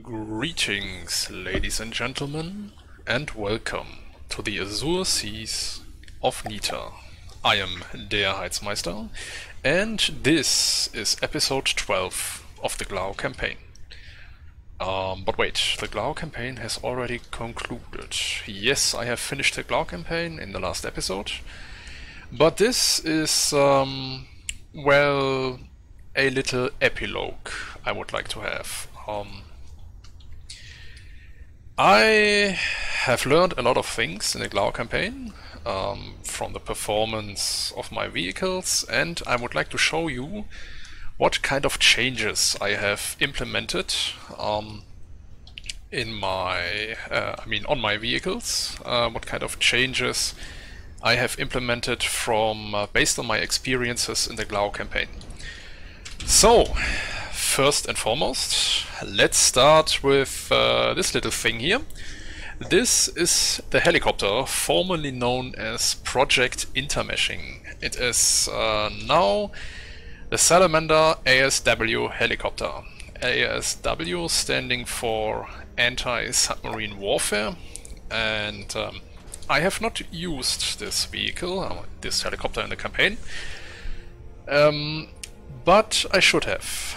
Greetings, ladies and gentlemen, and welcome to the Azure Seas of Nita. I am Der Heizmeister, and this is episode 12 of the Glao campaign. But wait, the Glao campaign has already concluded. Yes, I have finished the Glao campaign in the last episode, but this is, well, a little epilogue I would like to have. I have learned a lot of things in the Glao campaign, from the performance of my vehicles, and I would like to show you what kind of changes I have implemented on my vehicles, what kind of changes I have implemented from based on my experiences in the Glao campaign. So, first and foremost, let's start with this little thing here. This is the helicopter formerly known as Project Intermeshing. It is now the Salamander ASW helicopter. ASW standing for Anti-Submarine Warfare, and I have not used this vehicle, this helicopter in the campaign. But I should have.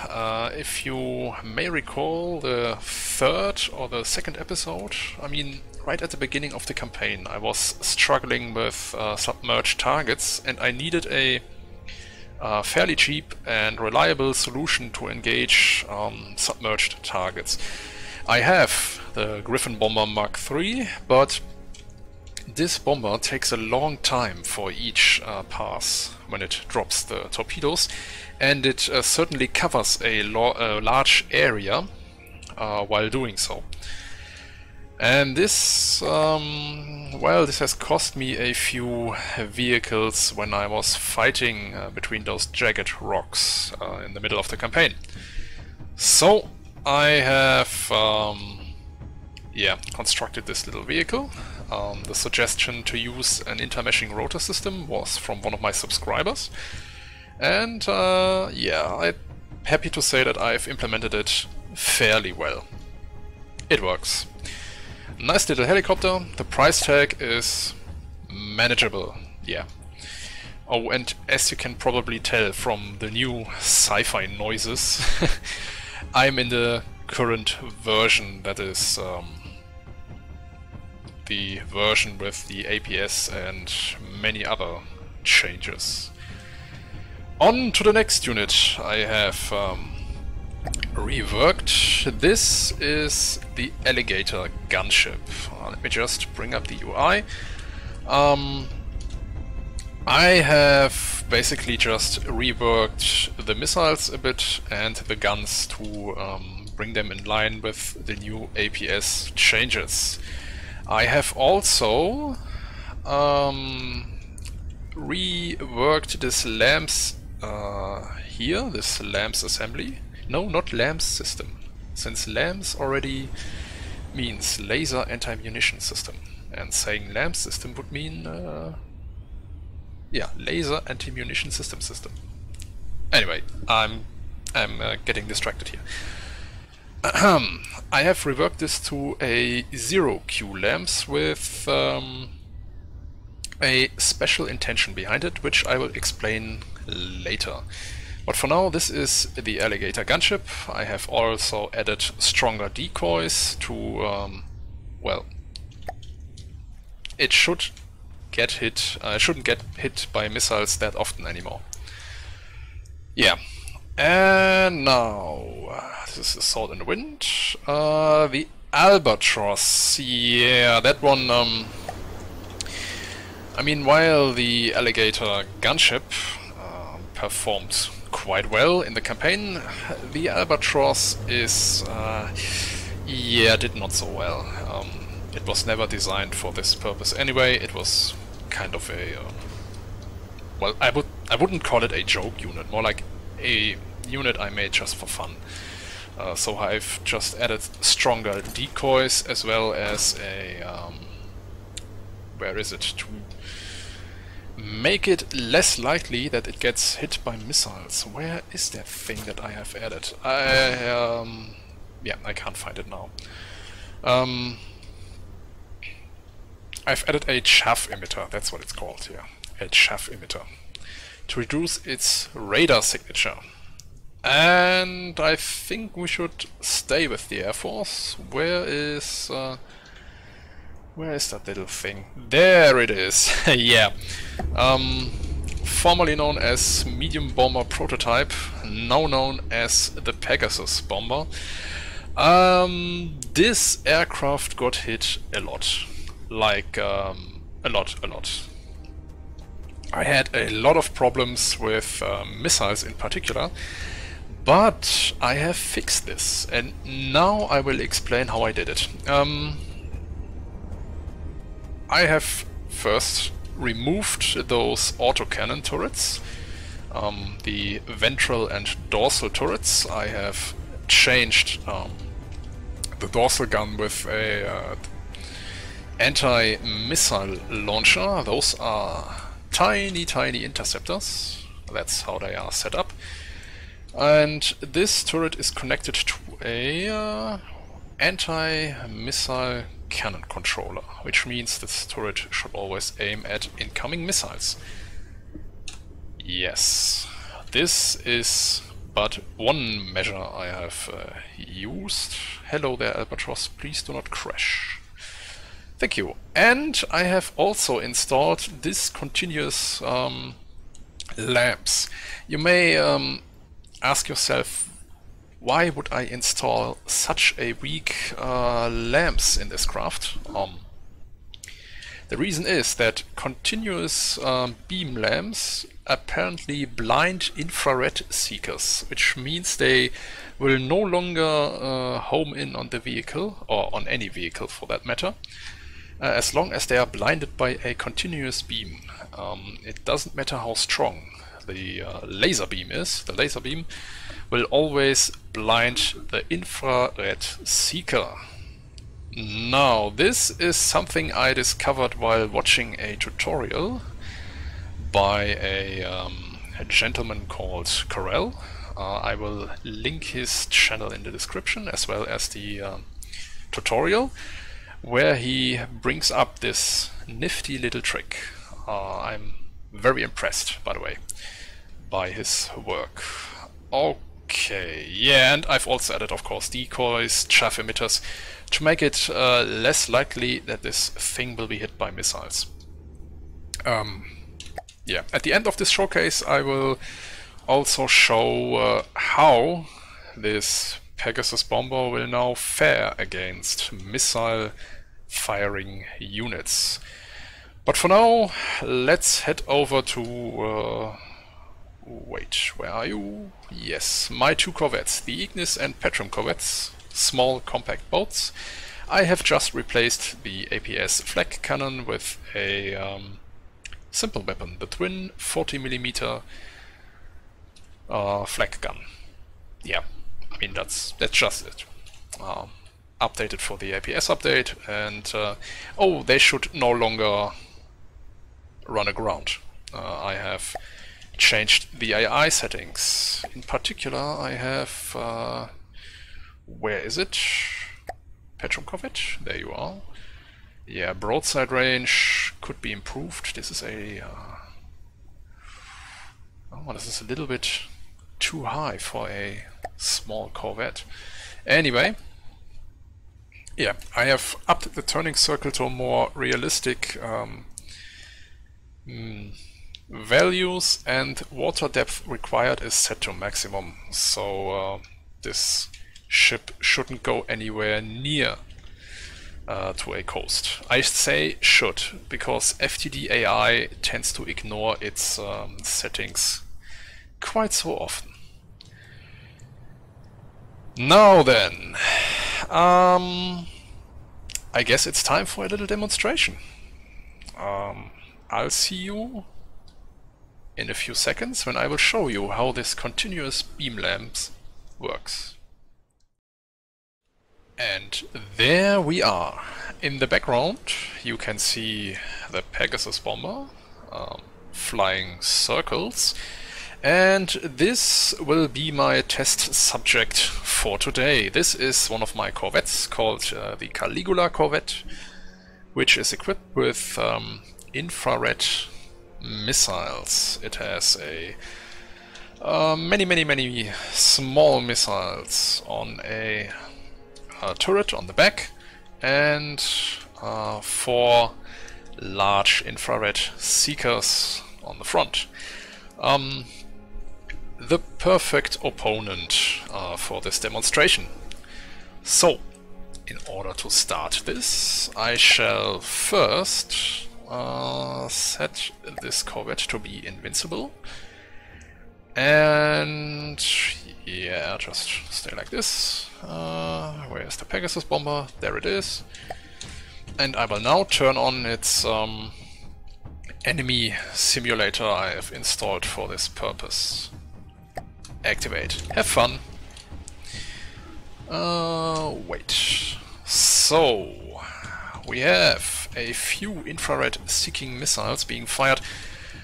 If you may recall the third or the second episode, I mean, right at the beginning of the campaign, I was struggling with submerged targets and I needed a fairly cheap and reliable solution to engage submerged targets. I have the Griffin Bomber Mark III, but this bomber takes a long time for each pass when it drops the torpedoes, and it certainly covers a large area while doing so. And this, well, this has cost me a few vehicles when I was fighting between those jagged rocks in the middle of the campaign. So I have, constructed this little vehicle. The suggestion to use an intermeshing rotor system was from one of my subscribers, and I'm happy to say that I've implemented it fairly well. It works. Nice little helicopter, the price tag is manageable, yeah. Oh, and as you can probably tell from the new sci-fi noises, I'm in the current version that is... the version with the APS and many other changes. On to the next unit I have reworked. This is the Alligator gunship. Let me just bring up the UI. I have basically just reworked the missiles a bit and the guns to bring them in line with the new APS changes. I have also reworked this LAMPS here, this LAMPS assembly. No, not LAMPS system, since LAMPS already means laser anti-munition system, and saying LAMPS system would mean laser anti-munition system. Anyway, I'm getting distracted here. I have reworked this to a 0Q lamps with a special intention behind it, which I will explain later. But for now, this is the Alligator gunship. I have also added stronger decoys to, it should get hit. I shouldn't get hit by missiles that often anymore. Yeah. And now, this is Sword in the Wind, the Albatross, yeah, that one, while the Alligator gunship performed quite well in the campaign, the Albatross is, did not so well. It was never designed for this purpose anyway. It was kind of a, I wouldn't call it a joke unit, more like a unit I made just for fun. So I've just added stronger decoys as well as a... to make it less likely that it gets hit by missiles. Where is that thing that I have added? I yeah, I can't find it now. I've added a chaff emitter, that's what it's called here, a chaff emitter, to reduce its radar signature. And I think we should stay with the Air Force. Where is that little thing? There it is, yeah. Formerly known as Medium Bomber Prototype, now known as the Pegasus Bomber. This aircraft got hit a lot. Like, a lot. I had a lot of problems with missiles in particular, but I have fixed this, and now I will explain how I did it. I have first removed those autocannon turrets, the ventral and dorsal turrets. I have changed the dorsal gun with a anti-missile launcher. Those are tiny interceptors. That's how they are set up. And this turret is connected to a anti-missile cannon controller, which means this turret should always aim at incoming missiles. Yes, this is but one measure I have used. Hello there, Albatross, please do not crash. Thank you. And I have also installed this continuous lamps. You may ask yourself, why would I install such a weak lamps in this craft? The reason is that continuous beam lamps apparently blind infrared seekers, which means they will no longer home in on the vehicle, or on any vehicle for that matter, as long as they are blinded by a continuous beam. It doesn't matter how strong the laser beam is. The laser beam will always blind the infrared seeker. Now, this is something I discovered while watching a tutorial by a gentleman called Kharel. I will link his channel in the description, as well as the tutorial, where he brings up this nifty little trick. I'm very impressed, by the way, by his work. Okay, yeah, and I've also added, of course, decoys, chaff emitters, to make it less likely that this thing will be hit by missiles. Yeah, at the end of this showcase I will also show how this Pegasus bomber will now fare against missile firing units. But for now, let's head over to... wait, where are you? Yes, my two corvettes, the Ignis and Petrum corvettes, small compact boats. I have just replaced the APS flak cannon with a simple weapon, the twin 40mm flak gun. Yeah, I mean, that's just it. Updated for the APS update, and oh, they should no longer run aground. I have changed the AI settings. In particular, I have... where is it? Petrum Corvette? There you are. Yeah, broadside range could be improved. This is a... oh, this is a little bit too high for a small Corvette. Anyway, yeah, I have upped the turning circle to a more realistic values, and water depth required is set to maximum, so this ship shouldn't go anywhere near to a coast. I say should, because FTD AI tends to ignore its settings quite so often. Now then, I guess it's time for a little demonstration. I'll see you in a few seconds, when I will show you how this continuous beam lamps works. And there we are. In the background you can see the Pegasus bomber flying circles, And this will be my test subject for today. This is one of my corvettes called the Caligula Corvette, which is equipped with infrared missiles. It has a many small missiles on a turret on the back, and 4 large infrared seekers on the front. The perfect opponent for this demonstration. So, in order to start this, I shall first set this Corvette to be invincible. And yeah, just stay like this. Where's the Pegasus bomber? There it is. And I will now turn on its enemy simulator I have installed for this purpose. Activate. Have fun! Wait. So, we have a few infrared seeking missiles being fired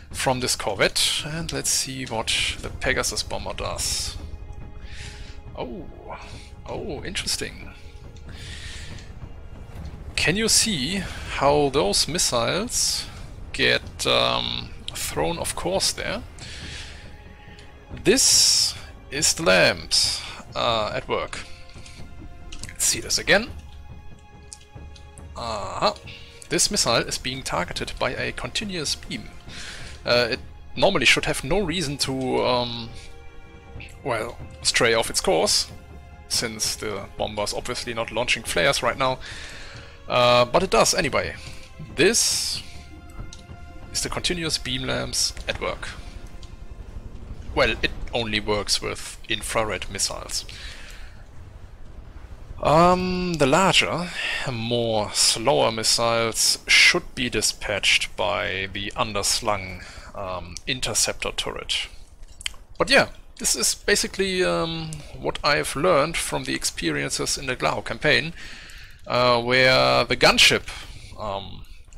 from this Corvette, and let's see what the Pegasus bomber does. Oh, interesting. Can you see how those missiles get thrown off course there? This is the lamps at work. Let's see this again. Aha. This missile is being targeted by a continuous beam. It normally should have no reason to, well, stray off its course, since the bomber is obviously not launching flares right now. But it does anyway. This is the continuous beam lamps at work. Well, it only works with infrared missiles. The larger, more slower missiles should be dispatched by the underslung interceptor turret. But yeah, this is basically what I've learned from the experiences in the Glao campaign, where the gunship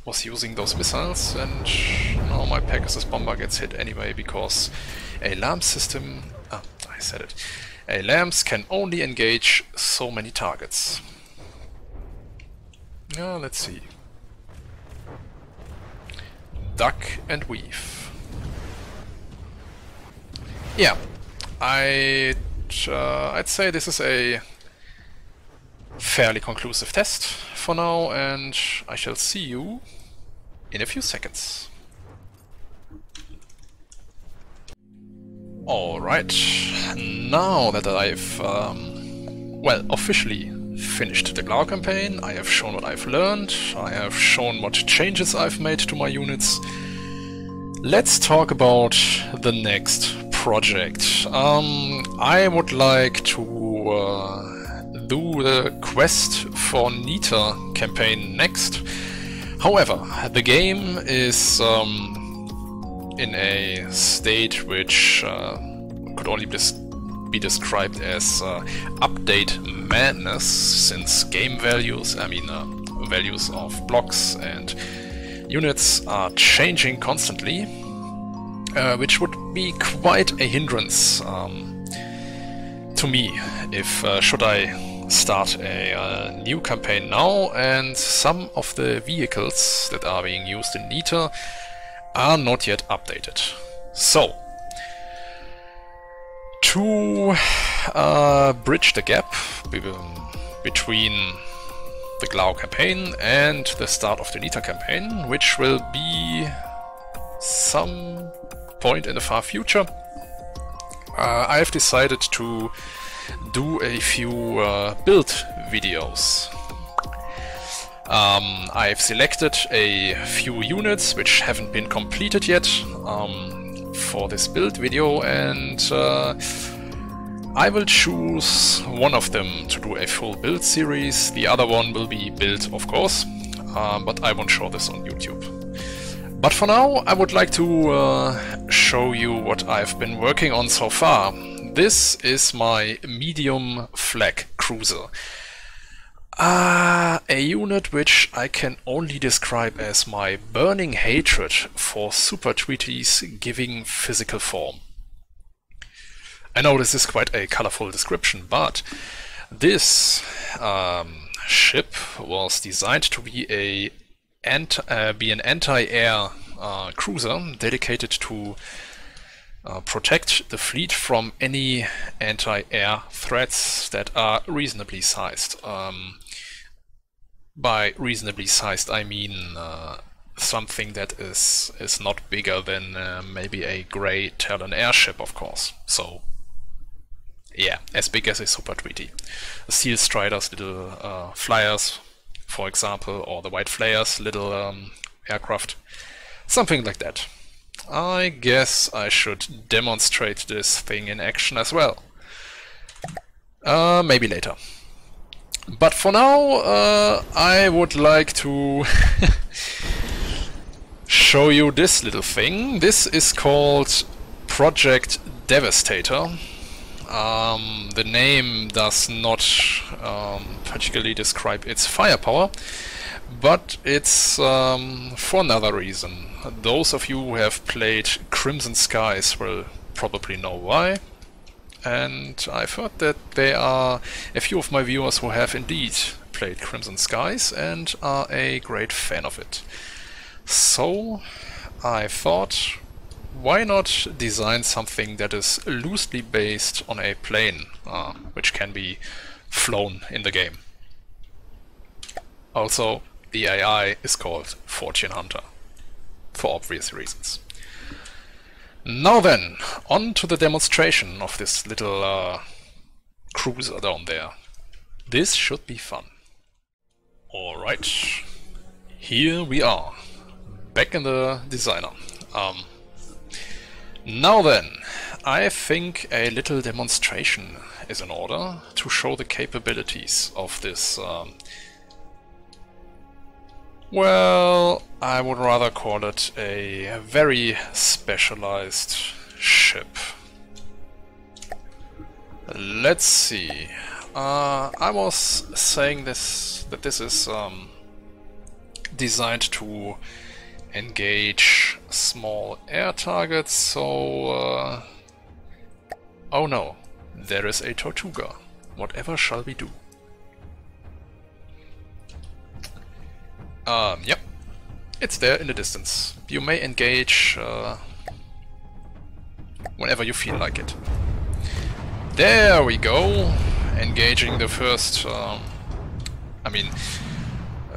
was using those missiles, and now my Pegasus bomber gets hit anyway because a LAMS system... Ah, I said it. A LAMS can only engage so many targets. Yeah, let's see. Duck and weave. Yeah, I'd say this is a fairly conclusive test for now, and I shall see you in a few seconds. Alright, now that I've, well, officially finished the Glao campaign, I have shown what I've learned, I have shown what changes I've made to my units. Let's talk about the next project. I would like to do the Quest for Nita campaign next. However, the game is... in a state which could only be described as update madness, since game values, I mean values of blocks and units, are changing constantly, which would be quite a hindrance to me if should I start a new campaign now. And some of the vehicles that are being used in Nita are not yet updated. So, to bridge the gap between the Glao campaign and the start of the Nita campaign, which will be some point in the far future, I've decided to do a few build videos. I've selected a few units which haven't been completed yet for this build video, and I will choose one of them to do a full build series. The other one will be built, of course, but I won't show this on YouTube. But for now, I would like to show you what I've been working on so far. This is my medium flak cruiser. A unit which I can only describe as my burning hatred for super treaties giving physical form. I know this is quite a colorful description, but this ship was designed to be an anti-air cruiser dedicated to protect the fleet from any anti-air threats that are reasonably sized. By reasonably sized, I mean something that is not bigger than maybe a Gray Talon airship, of course. So, yeah, as big as a Super Treaty. The Steel Striders, little flyers, for example, or the White Flayers, little aircraft, something like that. I guess I should demonstrate this thing in action as well. Maybe later. But for now, I would like to show you this little thing. This is called Project Devastator. The name does not particularly describe its firepower, but it's for another reason. Those of you who have played Crimson Skies will probably know why. And I've heard that there are a few of my viewers who have indeed played Crimson Skies and are a great fan of it. So I thought, why not design something that is loosely based on a plane, which can be flown in the game. Also, the AI is called Fortune Hunter, for obvious reasons. Now then, on to the demonstration of this little cruiser down there. This should be fun. Alright, here we are, back in the designer. Now then, I think a little demonstration is in order to show the capabilities of this, well, I would rather call it a very specialized ship. Let's see. I was saying that this is designed to engage small air targets, so... oh no, there is a Tortuga. Whatever shall we do? Yep, it's there in the distance. You may engage whenever you feel like it. There we go, engaging the first,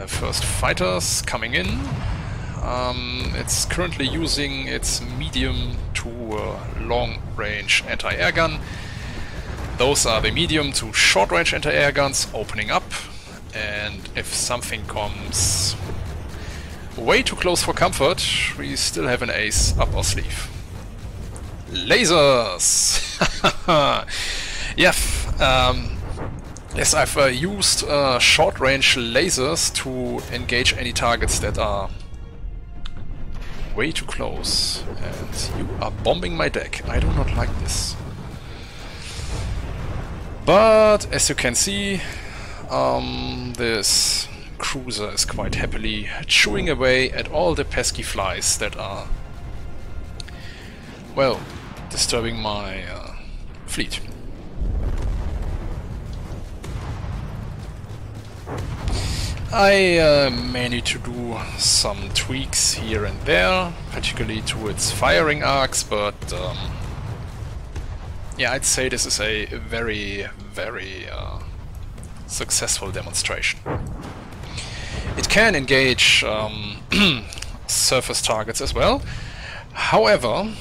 first fighters coming in. It's currently using its medium to long-range anti-air gun. Those are the medium to short-range anti-air guns opening up. And if something comes way too close for comfort, we still have an ace up our sleeve. Lasers! Yeah, yes, I've used short-range lasers to engage any targets that are way too close. And you are bombing my deck. I do not like this. But, as you can see, this cruiser is quite happily chewing away at all the pesky flies that are, well, disturbing my fleet. I may need to do some tweaks here and there, particularly to its firing arcs, but yeah, I'd say this is a very, very successful demonstration. It can engage surface targets as well. However,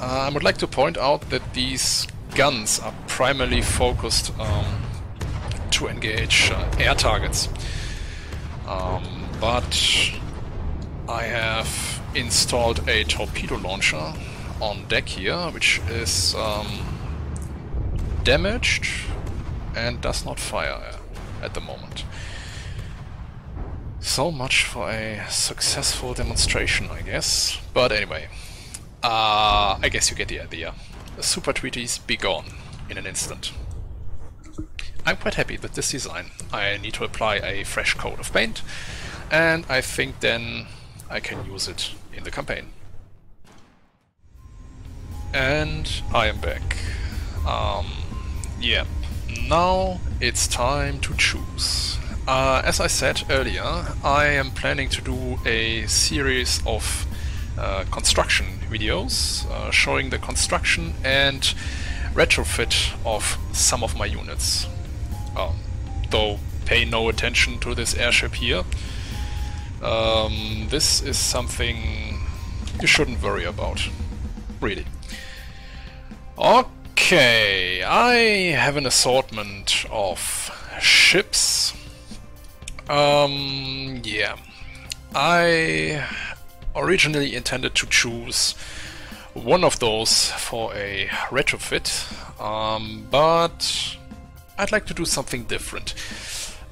I would like to point out that these guns are primarily focused to engage air targets. But I have installed a torpedo launcher on deck here, which is damaged and does not fire at the moment. So much for a successful demonstration, I guess. But anyway, I guess you get the idea. The Super Treaties be gone in an instant. I'm quite happy with this design. I need to apply a fresh coat of paint, and I think then I can use it in the campaign. And I am back. Yeah, now it's time to choose. As I said earlier, I am planning to do a series of construction videos showing the construction and retrofit of some of my units. Though pay no attention to this airship here. This is something you shouldn't worry about, really. Okay, I have an assortment of ships. Yeah, I originally intended to choose one of those for a retrofit, but I'd like to do something different.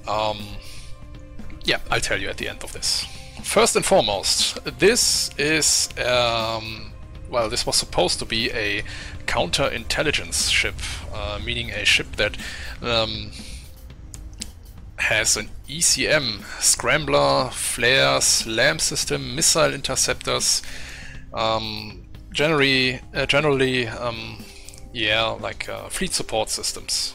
Yeah, I'll tell you at the end of this. First and foremost, this is, well, this was supposed to be a counterintelligence ship, meaning a ship that has an ECM, scrambler, flares, LAM system, missile interceptors, generally, yeah, like fleet support systems,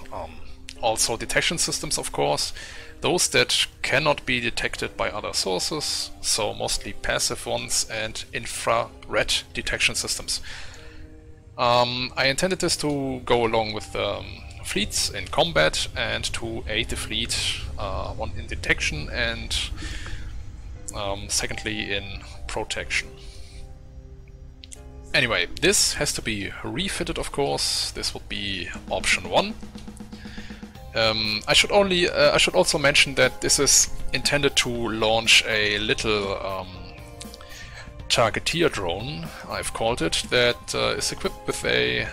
also detection systems, of course, those that cannot be detected by other sources, so mostly passive ones, and infrared detection systems. I intended this to go along with fleets in combat and to aid the fleet, one in detection and secondly in protection. Anyway, this has to be refitted, of course. This would be option one. I should also mention that this is intended to launch a little targeteer drone, I've called it, that is equipped with a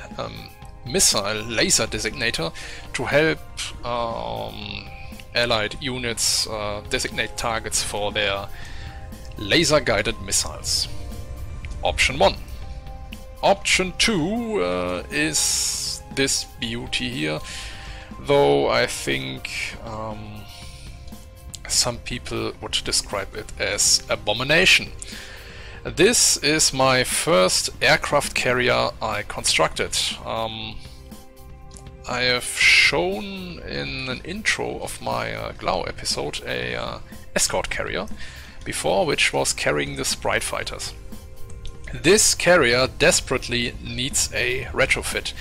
missile laser designator to help allied units designate targets for their laser-guided missiles. Option 1. Option 2 is this beauty here, though I think some people would describe it as abomination. This is my first aircraft carrier I constructed. I have shown in an intro of my Glao episode a escort carrier before, which was carrying the Sprite fighters. This carrier desperately needs a retrofit.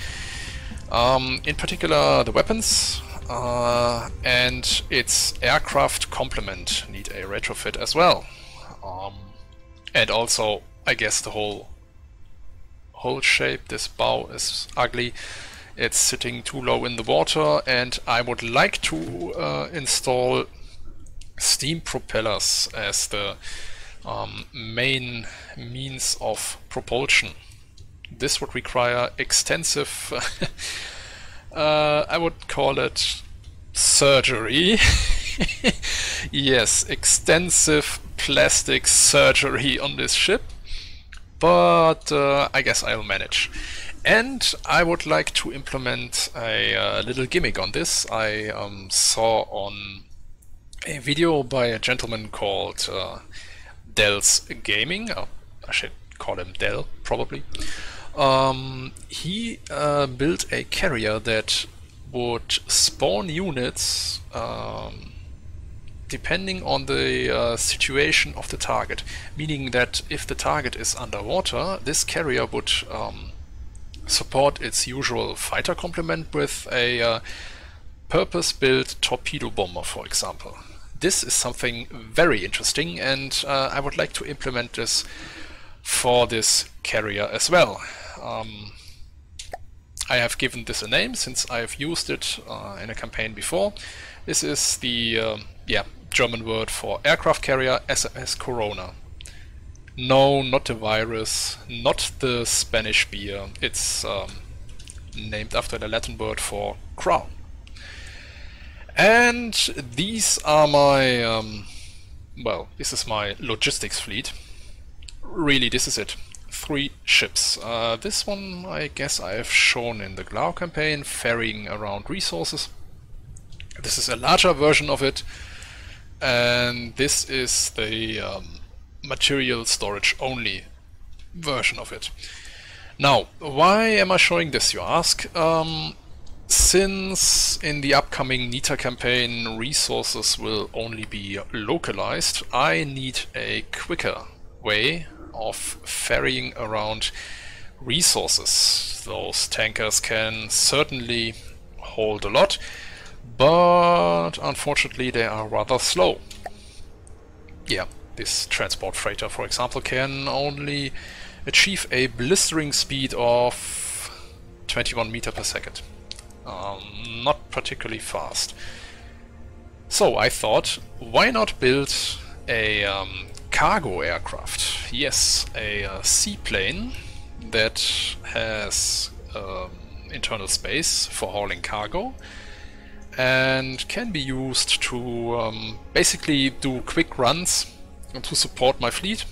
In particular, the weapons and its aircraft complement need a retrofit as well. And also, I guess the whole shape, this bow is ugly, it's sitting too low in the water, and I would like to install steam propellers as the main means of propulsion. This would require extensive, I would call it surgery. Yes, extensive plastic surgery on this ship, but I guess I'll manage. And I would like to implement a little gimmick on this. I saw on a video by a gentleman called Del's Gaming. Oh, I should call him Del, probably. He built a carrier that would spawn units depending on the situation of the target, meaning that if the target is underwater, this carrier would support its usual fighter complement with a purpose-built torpedo bomber, for example. This is something very interesting, and I would like to implement this for this carrier as well. I have given this a name since I have used it in a campaign before. This is the German word for aircraft carrier, SMS Corona. No, not the virus, not the Spanish beer. It's named after the Latin word for crown. And these are my, well, this is my logistics fleet. Really, this is it. 3 ships. This one, I guess I have shown in the Glao campaign, ferrying around resources. This is a larger version of it, and this is the material storage only version of it. Now, why am I showing this, you ask? Since in the upcoming Nita campaign resources will only be localized, I need a quicker way of ferrying around resources. Those tankers can certainly hold a lot, but unfortunately they are rather slow. Yeah, this transport freighter, for example, can only achieve a blistering speed of 21 meter per second. Not particularly fast. So I thought, why not build a cargo aircraft? Yes, a seaplane that has internal space for hauling cargo and can be used to basically do quick runs to support my fleet.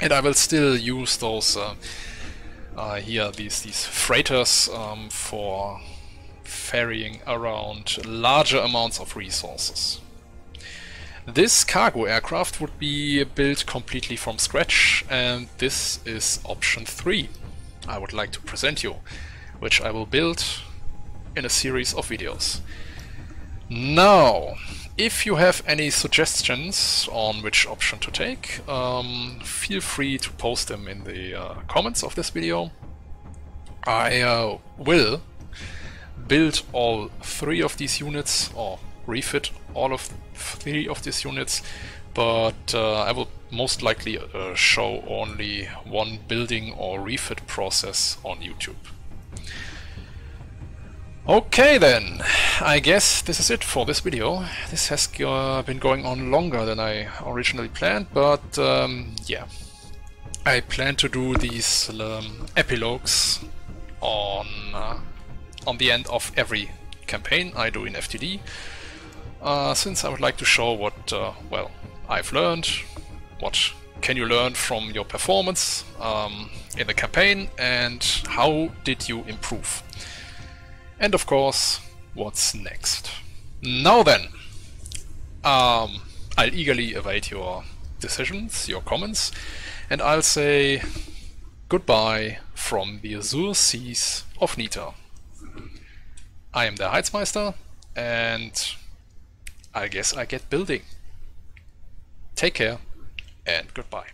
And I will still use those these freighters for ferrying around larger amounts of resources. This cargo aircraft would be built completely from scratch, and this is option 3 I would like to present you, which I will build in a series of videos. Now, if you have any suggestions on which option to take, feel free to post them in the comments of this video. I will build all 3 of these units, or refit all of 3 of these units, but I will most likely show only one building or refit process on YouTube. Okay then, I guess this is it for this video. This has been going on longer than I originally planned, but yeah. I plan to do these epilogues on the end of every campaign I do in FTD, since I would like to show what, well, I've learned, what can you learn from your performance in the campaign, and how did you improve. And of course, what's next. Now then, I'll eagerly await your decisions, your comments, and I'll say goodbye from the Azure Seas of Nita. I am Der Heizmeister, and I guess I get building. Take care, and goodbye.